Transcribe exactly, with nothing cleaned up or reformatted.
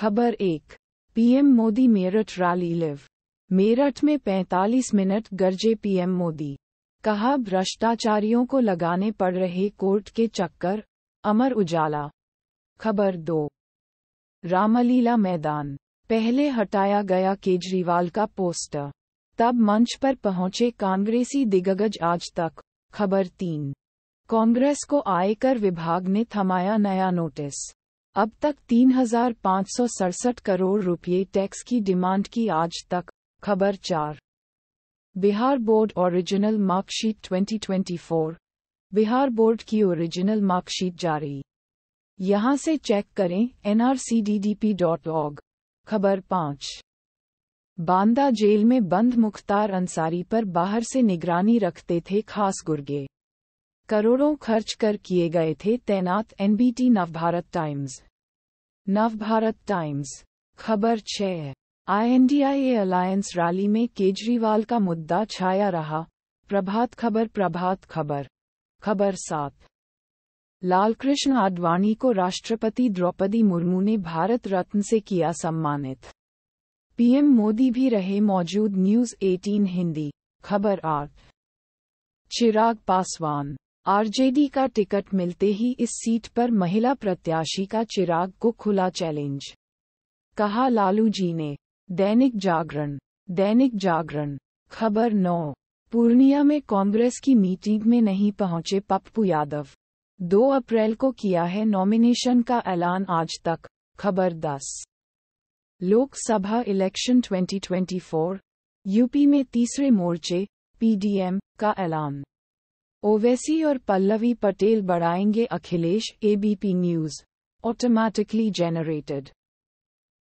खबर एक। PM Modi Meerut rally live. Meerut में पैंतालीस मिनट गरजे पीएम मोदी, कहा भ्रष्टाचारियों को लगाने पड़ रहे कोर्ट के चक्कर। अमर उजाला। खबर दो। रामलीला मैदान। पहले हटाया गया केजरीवाल का पोस्टर, तब मंच पर पहुंचे कांग्रेसी दिग्गज। आज तक। खबर तीन। कांग्रेस को आयकर विभाग ने थमाया नया नोटिस, अब तक तीन हजार पाँच सौ सड़सठ करोड़ रुपये टैक्स की डिमांड की। आज तक। खबर चार। बिहार बोर्ड ओरिजिनल मार्कशीट दो हज़ार चौबीस। बिहार बोर्ड की ओरिजिनल मार्कशीट जारी, यहां से चेक करें N R C D D P dot O R G. खबर पाँच। बांदा जेल में बंद मुख्तार अंसारी पर बाहर से निगरानी रखते थे खास गुर्गे, करोड़ों खर्च कर किए गए थे तैनात N B T. Navbharat Times. Navbharat Times. खबर छह। I N D I A alliance rally में केजरीवाल का मुद्दा छाया रहा। प्रभात खबर। प्रभात खबर। खबर सात। लालकृष्ण आडवाणी को राष्ट्रपति द्रौपदी मुर्मू ने भारत रत्न से किया सम्मानित। पीएम मोदी भी रहे मौजूद। न्यूज अठारह हिंदी। खबर आठ। चिराग पासवान। आरजेडी का टिकट मिलते ही इस सीट पर महिला प्रत्याशी का चिराग को खुला चैलेंज, कहा लालू जी ने। दैनिक जागरण। दैनिक जागरण। खबर नौ। पूर्णिया में कांग्रेस की मीटिंग में नहीं पहुंचे पप्पू यादव, दो अप्रैल को किया है नॉमिनेशन का ऐलान। आज तक। खबर दस। लोकसभा इलेक्शन दो हज़ार चौबीस, यूपी में तीसरे मोर्चे पी डी एम का ऐलान। ओवैसी और पल्लवी पटेल बढ़ाएंगे Akhilesh. A B P news. Automatically generated.